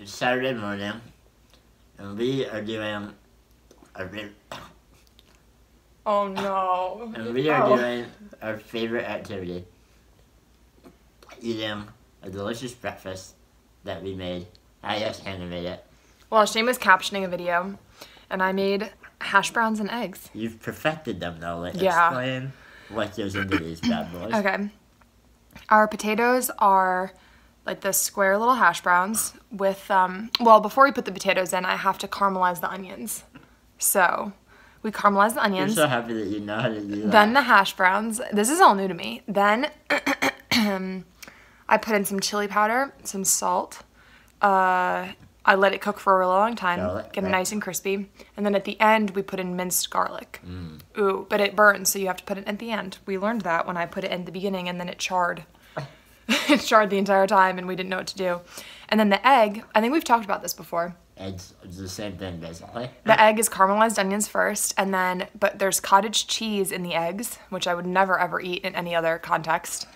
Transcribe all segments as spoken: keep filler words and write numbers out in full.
it's Saturday morning, and we are doing a re Oh no. And we are oh. doing our favorite activity. Eating a delicious breakfast that we made. I just handmade it. Well, Shane was captioning a video, and I made hash browns and eggs. You've perfected them though. Like, yeah. Explain what goes into these bad boys. Okay. Our potatoes are like the square little hash browns with, um, well, before we put the potatoes in, I have to caramelize the onions. So we caramelize the onions. I'm so happy that you know how to do that. Then the hash browns. This is all new to me. Then I put in some chili powder, some salt. Uh, I let it cook for a really long time, garlic, get it nice and crispy. And then at the end, we put in minced garlic. Mm. Ooh, but it burns, so you have to put it at the end. We learned that when I put it in the beginning, and then it charred. It charred the entire time, and we didn't know what to do. And then the egg, I think we've talked about this before. It's the same thing, basically. The egg is caramelized onions first, and then, but there's cottage cheese in the eggs, which I would never ever eat in any other context.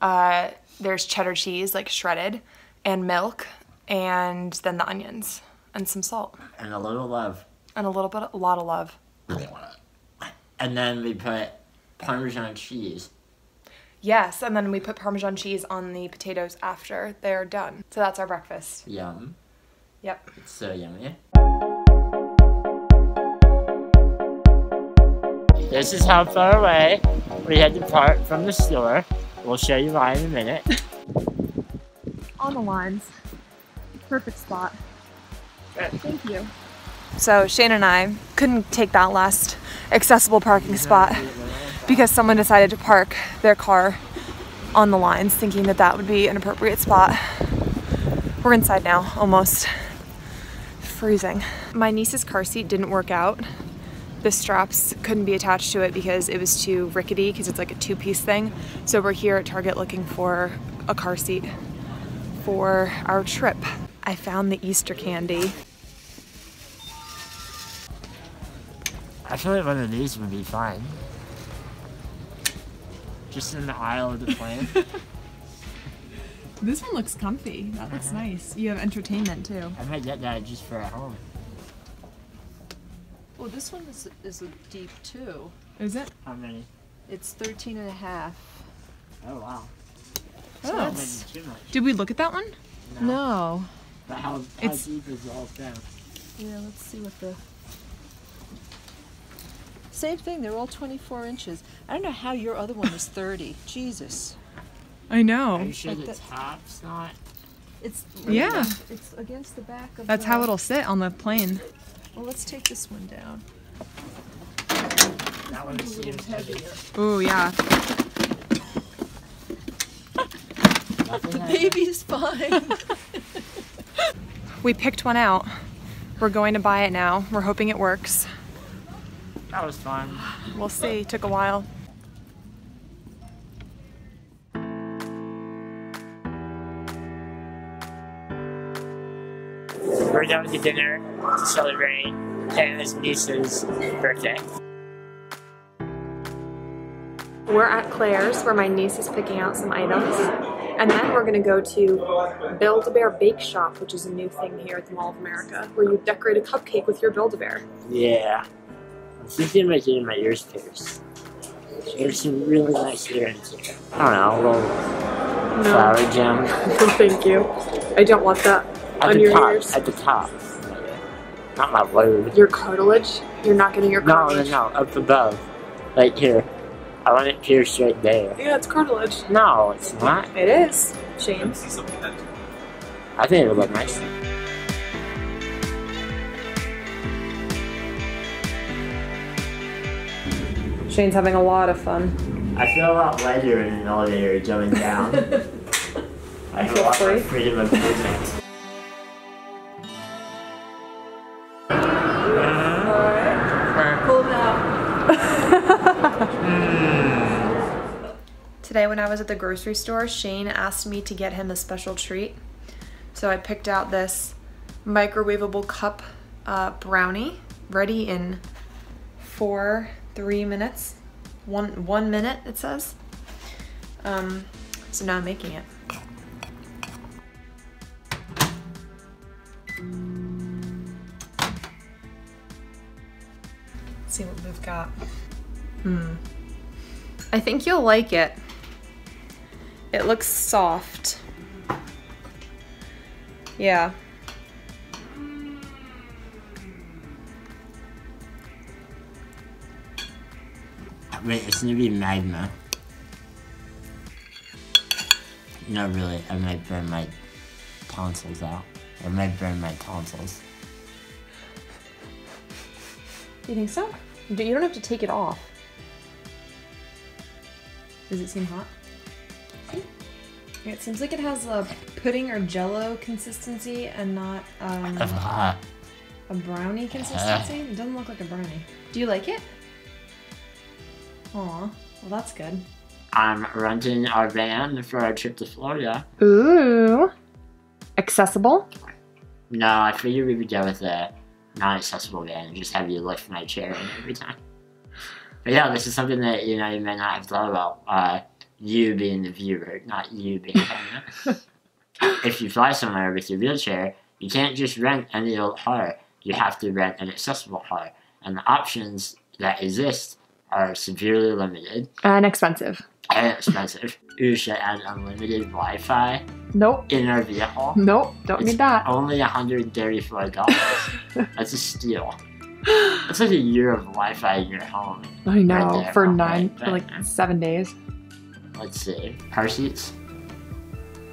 Uh, there's cheddar cheese, like shredded, and milk, and then the onions, and some salt. And a little love. And a little bit, a lot of love. And then we put Parmesan cheese. Yes, and then we put Parmesan cheese on the potatoes after they're done. So that's our breakfast. Yum. Yep. It's so yummy. This is how far away we had to park from the store. We'll show you why in a minute. On the lines. Perfect spot. Good. Thank you. So Shane and I couldn't take that last accessible parking spot because someone decided to park their car on the lines, thinking that that would be an appropriate spot. We're inside now, almost. Freezing. My niece's car seat didn't work out. The straps couldn't be attached to it because it was too rickety, because it's like a two-piece thing. So we're here at Target looking for a car seat for our trip. I found the Easter candy. I feel like one of these would be fine. Just in the aisle of the plane. This one looks comfy. That looks uh-huh. nice. You have entertainment too. I might get that just for at home. Well, this one is, is a deep too. Is it? How many? It's thirteen and a half. Oh, wow. So oh, that's... Too much. Did we look at that one? No. no. But how, how deep is the whole thing? Yeah, let's see what the... Same thing, they're all twenty-four inches. I don't know how your other one was thirty. Jesus. I know. Are you sure like the top's not? It's yeah. Against, it's against the back of. That's the... how it'll sit on the plane. Well, let's take this one down. That one seems heavier. Ooh, yeah. The baby's fine. We picked one out. We're going to buy it now. We're hoping it works. That was fun. We'll see. Took a while. We're going to dinner to celebrate Hannah's niece's birthday. We're at Claire's where my niece is picking out some items. And then we're going to go to Build-A-Bear Bake Shop, which is a new thing here at the Mall of America, where you decorate a cupcake with your Build-A-Bear. Yeah. I'm thinking about getting my ears pierced. There's some really nice earrings here. I don't know, a little no. flower gem. No, thank you. I don't want that. At on the your top, ears. At the top. Not my lobe. Your cartilage? You're not getting your cartilage? No, no, no. Up above. Like here. I want it pierced right there. Yeah, it's cartilage. No, it's not. It is. Shane. I think it would look nice. Shane's having a lot of fun. I feel a lot lighter in an elevator jumping down. I have a lot of freedom of movement. Today when I was at the grocery store, Shane asked me to get him a special treat. So I picked out this microwavable cup uh, brownie, ready in four, three minutes. One, one minute, it says. Um, so now I'm making it. see what we've got. Hmm. I think you'll like it. It looks soft. Yeah. Wait, it's gonna be magma. Not really, I might burn my tonsils out. I might burn my tonsils. You think so? You don't have to take it off. Does it seem hot? See? It seems like it has a pudding or jello consistency and not um, a brownie consistency. It doesn't look like a brownie. Do you like it? Aw, well that's good. I'm renting our van for our trip to Florida. Ooh. Accessible? No, I figured we'd be done with a non-accessible van and just have you lift my chair in every time. But yeah, this is something that, you know, you may not have thought about. Uh, you being the viewer, not you being the If you fly somewhere with your wheelchair, you can't just rent any old car. You have to rent an accessible car. And the options that exist are severely limited. And expensive. And expensive. You should add unlimited Wi-Fi. Nope. In our vehicle. Nope, don't it's need that. Only one hundred thirty-five dollars. That's a steal. It's like a year of Wi-Fi in your home. I know, right there, for nine, right for like seven days. Let's see, car seats?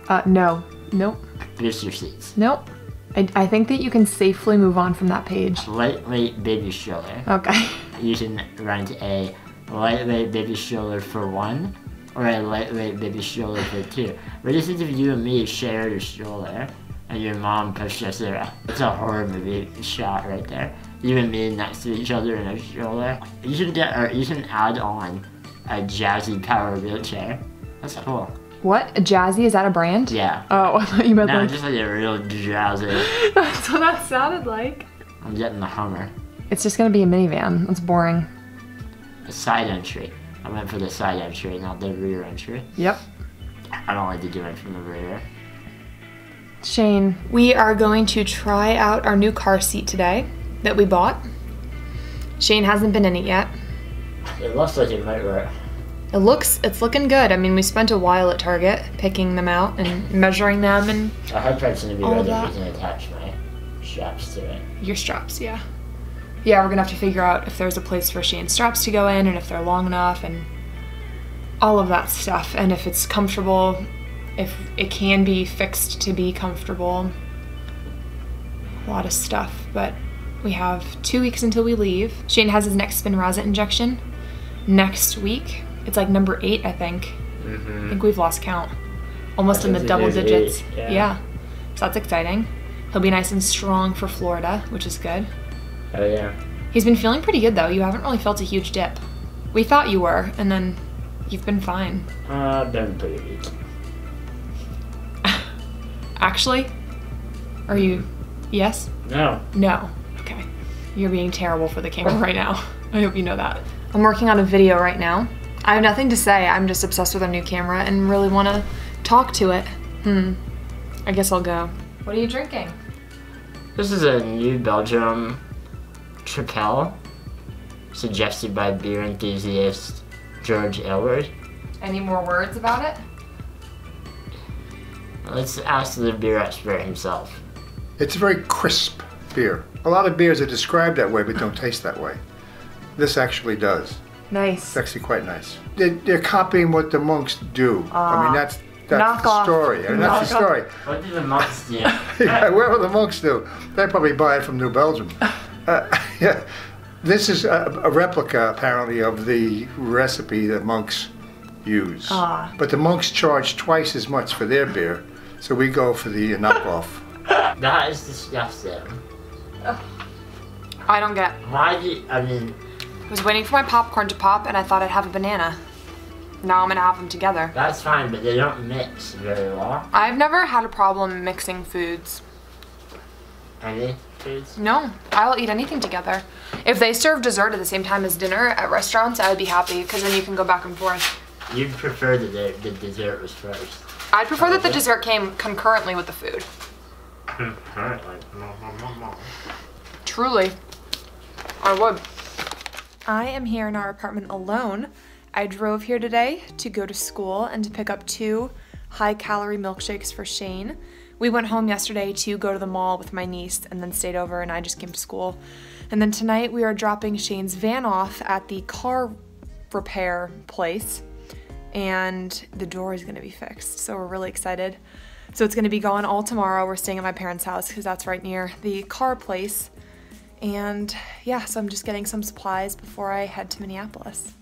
Uh, no, nope. Booster seats? Nope. I, I think that you can safely move on from that page. Lightweight baby stroller. Okay. You can rent a lightweight baby stroller for one, or a lightweight baby stroller for two. What do you think if you and me shared a stroller, and your mom pushed us there? It's a horror movie shot right there. You and me next to each other in a stroller. You can get, or you can add on a Jazzy power wheelchair. That's cool. What? A Jazzy? Is that a brand? Yeah. Oh, I thought you meant no, like... No, just like a real Jazzy. That's what that sounded like. I'm getting the Hummer. It's just gonna be a minivan. That's boring. A side entry. I went for the side entry, not the rear entry. Yep. I don't like to do it from the rear. Shane, we are going to try out our new car seat today that we bought. Shane hasn't been in it yet. It looks like it might work. It looks, it's looking good. I mean, we spent a while at Target picking them out and measuring them and I hope I'm going to be ready if we can attach my straps to it. Your straps, yeah. Yeah, we're gonna have to figure out if there's a place for Shane's straps to go in and if they're long enough and all of that stuff. And if it's comfortable, if it can be fixed to be comfortable. A lot of stuff, but we have two weeks until we leave. Shane has his next Spinraza injection next week. It's like number eight, I think. Mm-hmm. I think we've lost count. Almost in the double digits. Eight, yeah. yeah. So that's exciting. He'll be nice and strong for Florida, which is good. Oh yeah. He's been feeling pretty good though. You haven't really felt a huge dip. We thought you were, and then you've been fine. Uh, I've been pretty weak. Actually? Are you, yes? No. No. Okay. You're being terrible for the camera right now. I hope you know that. I'm working on a video right now. I have nothing to say. I'm just obsessed with our new camera and really want to talk to it. Hmm. I guess I'll go. What are you drinking? This is a New Belgium Tripel, suggested by beer enthusiast George Elward. Any more words about it? Let's ask the beer expert himself. It's very crisp. Beer. A lot of beers are described that way but don't taste that way. This actually does. Nice. It's actually quite nice. They, they're copying what the monks do. Uh, I mean, that's, that's the story. I mean, that's the story. What do the monks do? Yeah, whatever the monks do. They probably buy it from New Belgium. Uh, yeah. This is a, a replica, apparently, of the recipe that monks use. Uh. But the monks charge twice as much for their beer, so we go for the knockoff. That is disgusting. I don't get. Why do you, I mean... I was waiting for my popcorn to pop and I thought I'd have a banana. Now I'm gonna have them together. That's fine, but they don't mix very well. I've never had a problem mixing foods. Any foods? No, I'll eat anything together. If they serve dessert at the same time as dinner at restaurants, I would be happy because then you can go back and forth. You'd prefer that the dessert was first. I'd prefer that the dessert came concurrently with the food. Concurrently? Truly, I would. I am here in our apartment alone. I drove here today to go to school and to pick up two high-calorie milkshakes for Shane. We went home yesterday to go to the mall with my niece and then stayed over, and I just came to school. And then tonight we are dropping Shane's van off at the car repair place, and the door is gonna be fixed, so we're really excited. So it's gonna be gone all tomorrow. We're staying at my parents' house because that's right near the car place. And yeah, so I'm just getting some supplies before I head to Minneapolis.